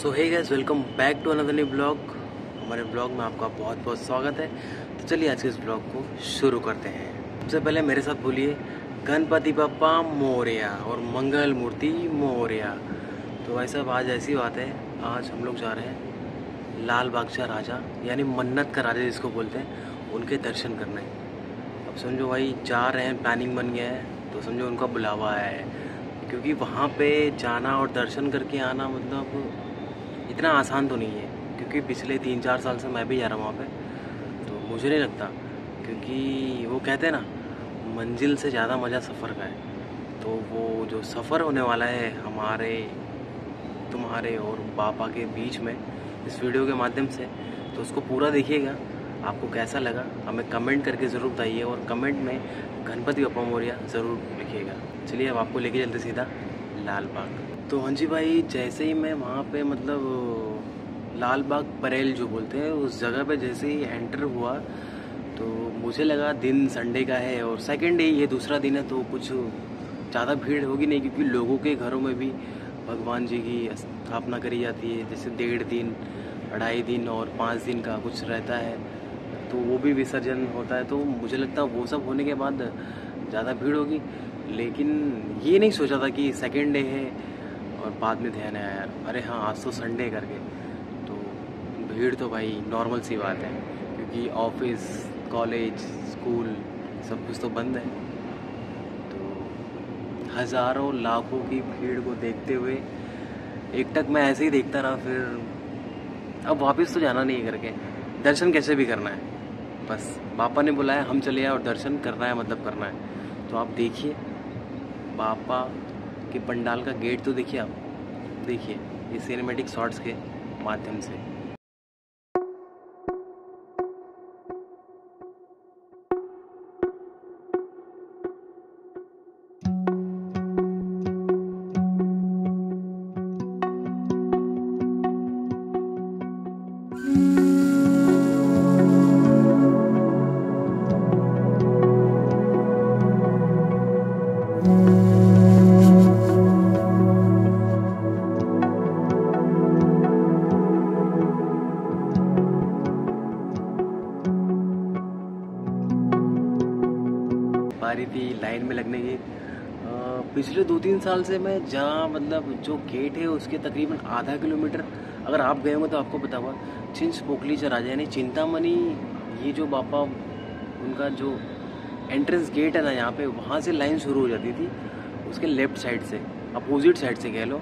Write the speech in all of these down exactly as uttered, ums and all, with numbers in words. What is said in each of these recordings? So hey guys, welcome back to another new blog. हमारे blog में आपका बहुत बहुत स्वागत है। तो चलिए आज के इस ब्लॉग को शुरू करते हैं। सबसे पहले मेरे साथ बोलिए गणपति बप्पा मोरया और मंगल मूर्ति मोरया। तो भाई साहब, आज ऐसी बात है, आज हम लोग जा रहे हैं लालबागचा राजा यानी मन्नत का राजा जिसको बोलते हैं, उनके दर्शन करने। अब समझो भाई जा रहे हैं, प्लानिंग बन गया है, तो समझो उनका बुलावा है, क्योंकि वहाँ पे जाना और दर्शन करके आना मतलब इतना आसान तो नहीं है, क्योंकि पिछले तीन चार साल से मैं भी जा रहा हूँ वहाँ पे। तो मुझे नहीं लगता, क्योंकि वो कहते हैं ना, मंजिल से ज़्यादा मज़ा सफ़र का है। तो वो जो सफ़र होने वाला है हमारे, तुम्हारे और बापा के बीच में इस वीडियो के माध्यम से, तो उसको पूरा देखिएगा। आपको कैसा लगा हमें कमेंट करके ज़रूर बताइए, और कमेंट में गणपति बप्पा मोरया ज़रूर लिखिएगा। चलिए अब आपको लेके चलते सीधा लालबाग। तो हाँ जी भाई, जैसे ही मैं वहाँ पे मतलब लालबाग परेल जो बोलते हैं उस जगह पे जैसे ही एंटर हुआ, तो मुझे लगा दिन संडे का है और सेकेंड डे, ये दूसरा दिन है, तो कुछ ज़्यादा भीड़ होगी नहीं, क्योंकि लोगों के घरों में भी भगवान जी की स्थापना करी जाती है, जैसे डेढ़ दिन, अढ़ाई दिन और पाँच दिन का कुछ रहता है, तो वो भी विसर्जन होता है। तो मुझे लगता है वो सब होने के बाद ज़्यादा भीड़ होगी, लेकिन ये नहीं सोचा था कि सेकेंड डे है, और बाद में ध्यान आया यार, अरे हाँ आज तो संडे करके। तो भीड़ तो भाई नॉर्मल सी बात है, क्योंकि ऑफिस, कॉलेज, स्कूल सब कुछ तो बंद है। तो हज़ारों लाखों की भीड़ को देखते हुए एकटक मैं ऐसे ही देखता रहा, फिर अब वापस तो जाना नहीं, करके दर्शन कैसे भी करना है, बस बापा ने बुलाया, हम चले आए और दर्शन करना है मतलब करना है। तो आप देखिए बापा के पंडाल का गेट तो देखिए, आप देखिए ये सिनेमैटिक शॉट्स के माध्यम से। बारी थी लाइन में लगने की। पिछले दो तीन साल से मैं जहाँ मतलब जो गेट है उसके तकरीबन आधा किलोमीटर, अगर आप गए होंगे तो आपको पता हुआ, चिंचपोकलीचराजा यानी चिंतामणि, ये जो बापा उनका जो एंट्रेंस गेट है ना यहाँ पे, वहाँ से लाइन शुरू हो जाती थी, उसके लेफ्ट साइड से, अपोजिट साइड से कह लो,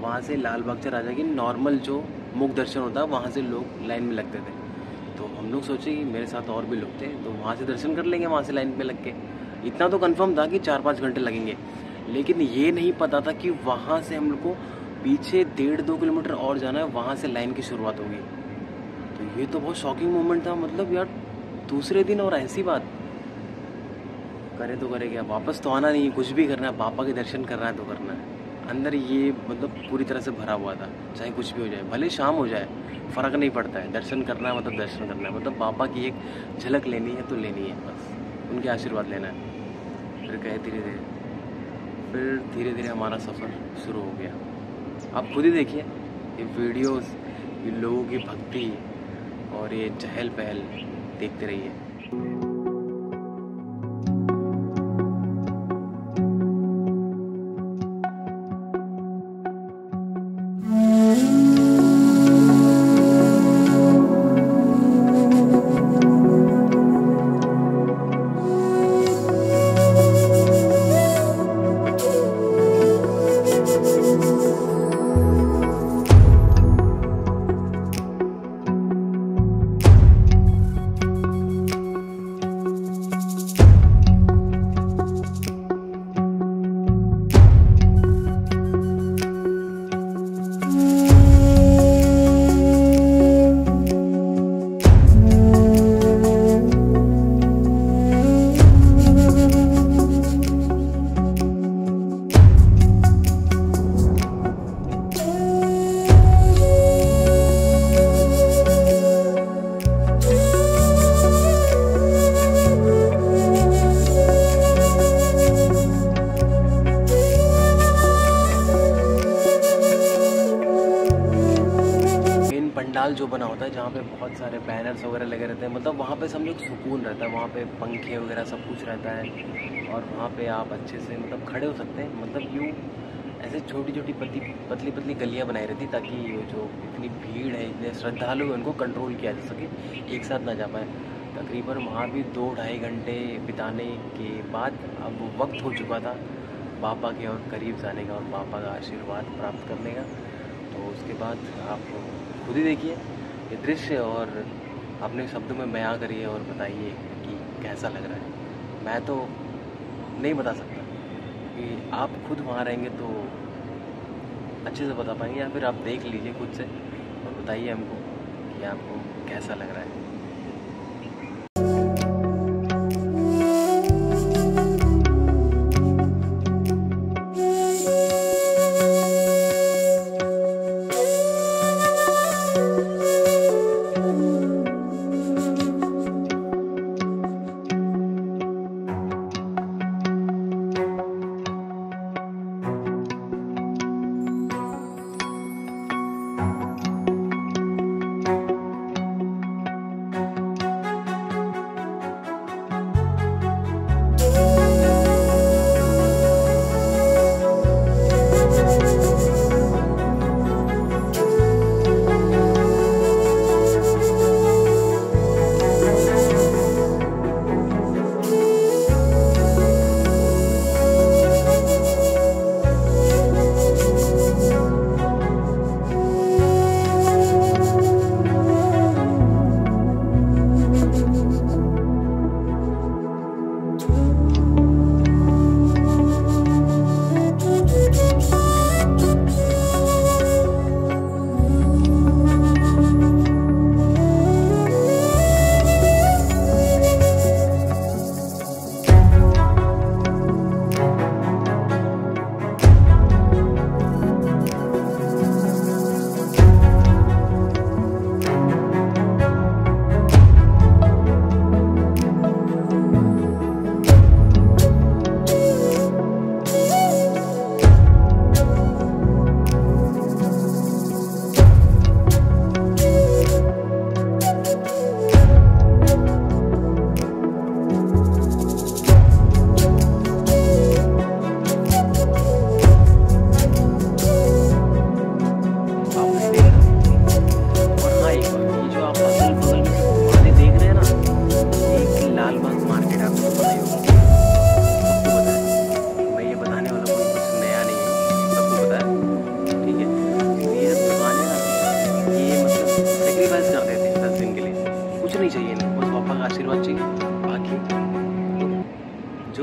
वहाँ से लालबागचा राजा की नॉर्मल जो मुख दर्शन होता है वहाँ से लोग लाइन में लगते थे। तो हम लोग सोचे कि मेरे साथ और भी लोग थे, तो वहाँ से दर्शन कर लेंगे, वहाँ से लाइन पे लग के, इतना तो कंफर्म था कि चार पाँच घंटे लगेंगे, लेकिन ये नहीं पता था कि वहाँ से हम लोग को पीछे डेढ़ दो किलोमीटर और जाना है, वहाँ से लाइन की शुरुआत होगी। तो ये तो बहुत शॉकिंग मोमेंट था, मतलब यार दूसरे दिन और ऐसी बात, करे तो करे क्या, वापस तो आना नहीं, कुछ भी करना है, पापा के दर्शन करना है तो करना है। अंदर ये मतलब पूरी तरह से भरा हुआ था, चाहे कुछ भी हो जाए, भले शाम हो जाए, फ़र्क नहीं पड़ता है, दर्शन करना है मतलब दर्शन करना है, मतलब पापा की एक झलक लेनी है तो लेनी है, बस उनके आशीर्वाद लेना है। फिर गए धीरे धीरे, फिर धीरे धीरे हमारा सफ़र शुरू हो गया। आप खुद ही देखिए ये वीडियोस, ये लोगों की भक्ति और ये चहल पहल, देखते रहिए। पंडाल जो बना होता है जहाँ पे बहुत सारे बैनर्स वगैरह लगे रहते हैं, मतलब वहाँ पे समझो सुकून रहता है, वहाँ पे पंखे वगैरह सब कुछ रहता है और वहाँ पे आप अच्छे से मतलब खड़े हो सकते हैं। मतलब यूँ ऐसे छोटी छोटी पतली पतली पतली गलियाँ बनाई रहती ताकि ये जो इतनी भीड़ है, इतने श्रद्धालु हैं, उनको कंट्रोल किया जा सके, एक साथ ना जा पाए। तकरीबन वहाँ भी दो ढाई घंटे बिताने के बाद अब वक्त हो चुका था बाबा के और करीब जाने का और बाबा का आशीर्वाद प्राप्त करने का। तो उसके बाद आप खुद ही देखिए ये दृश्य और अपने शब्दों में बयां करिए और बताइए कि कैसा लग रहा है। मैं तो नहीं बता सकता कि आप खुद वहाँ रहेंगे तो अच्छे से बता पाएंगे, या फिर आप देख लीजिए खुद से और बताइए हमको कि आपको कैसा लग रहा है।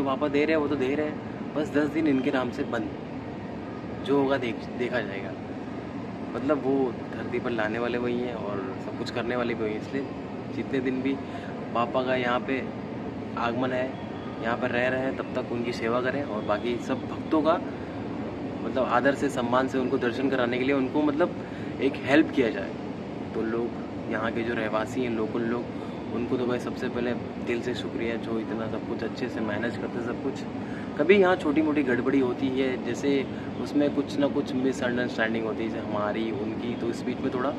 पापा दे रहे हैं वो तो दे रहे हैं, बस दस दिन इनके नाम से बंद, जो होगा देख देखा जाएगा। मतलब वो धरती पर लाने वाले वही हैं और सब कुछ करने वाले भी वही हैं, इसलिए जितने दिन भी पापा का यहाँ पे आगमन है, यहाँ पर रह रहे हैं, तब तक उनकी सेवा करें। और बाकी सब भक्तों का मतलब आदर से सम्मान से उनको दर्शन कराने के लिए उनको मतलब एक हेल्प किया जाए। तो लोग यहाँ के जो रहवासी हैं लोकल लोग, उनको तो भाई सबसे पहले दिल से शुक्रिया, जो इतना सब कुछ अच्छे से मैनेज करते सब कुछ। कभी यहाँ छोटी मोटी गड़बड़ी होती है, जैसे उसमें कुछ ना कुछ मिसअंडरस्टैंडिंग होती है, जैसे हमारी उनकी, तो इस बीच में थोड़ा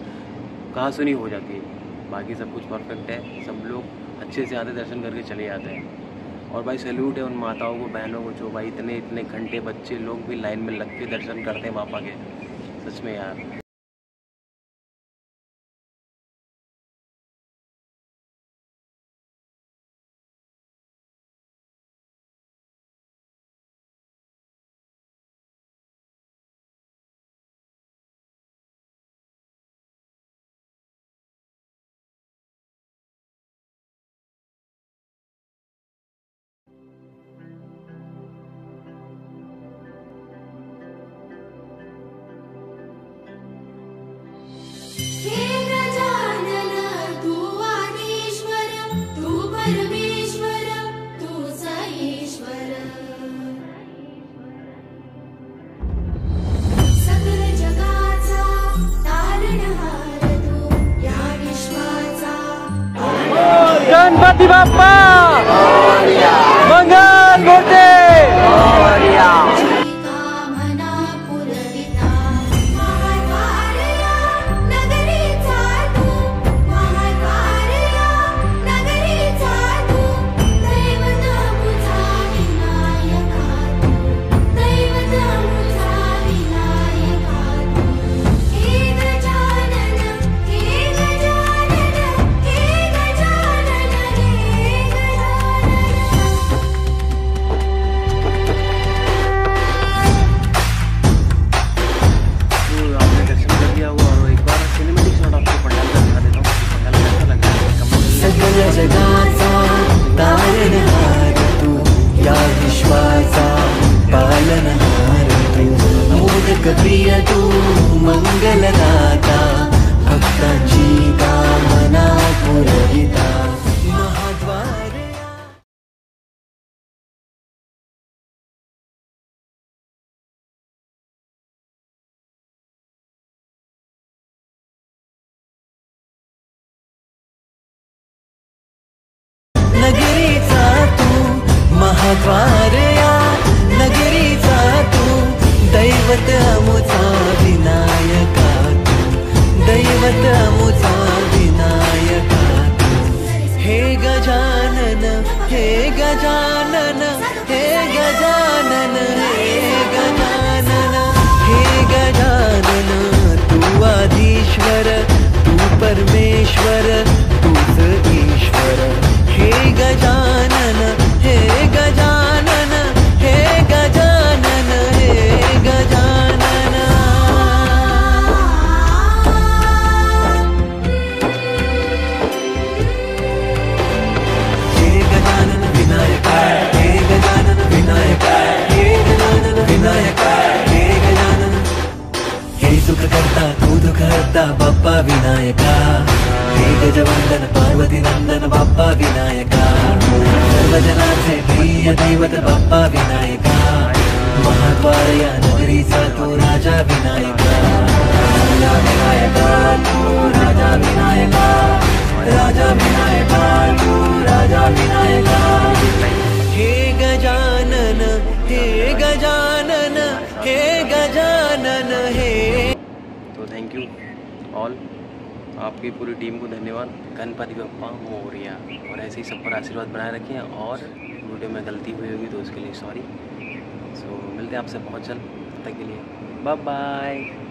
कहासुनी हो जाती है। बाकी सब कुछ परफेक्ट है, सब लोग अच्छे से आते दर्शन करके चले जाते हैं। और भाई सैल्यूट है उन माताओं को, बहनों को, जो भाई इतने इतने घंटे बच्चे लोग भी लाइन में लग के दर्शन करते हैं पापा के। सच में यार गणपति बाप्पा मंगल मूर्ति मोरया। नगरी मुझा विनायका, हे गजानन हे गजानन हे गजानन हे गजानन हे गजानन, तू आदिश्वर तू परमेश्वर तूच ईश्वर, हे गजानन हे गजानन हे गजानन हे गजानन। हे गजानन विनायक, हे गजानन विनायक, हे गजानन विनायक, हे गजानन, हे सुख करता तू दुख हरता बाप्पा विनायका, हे गजवंदन पार्वती नंदन बाप्पा विनायका, सर्वजनाचे प्रिय दैवत बाप्पा विनायका, महाद्वार या नगरीचा तू राजा विनायका, राजा विनायका तू राजा विनायका, राजा विनायका तू राजा विनायका। हे गजानन हे गजानन हे गजानन हे। तो थैंक यू ऑल, आपकी पूरी टीम को धन्यवाद। गणपति बप्पा मोरया। और ऐसे ही सब पर आशीर्वाद बनाए रखें, और वीडियो में गलती हुई होगी तो उसके लिए सॉरी। सो मिलते हैं आपसे बहुत जल्द, तब तक के लिए बाय बाय।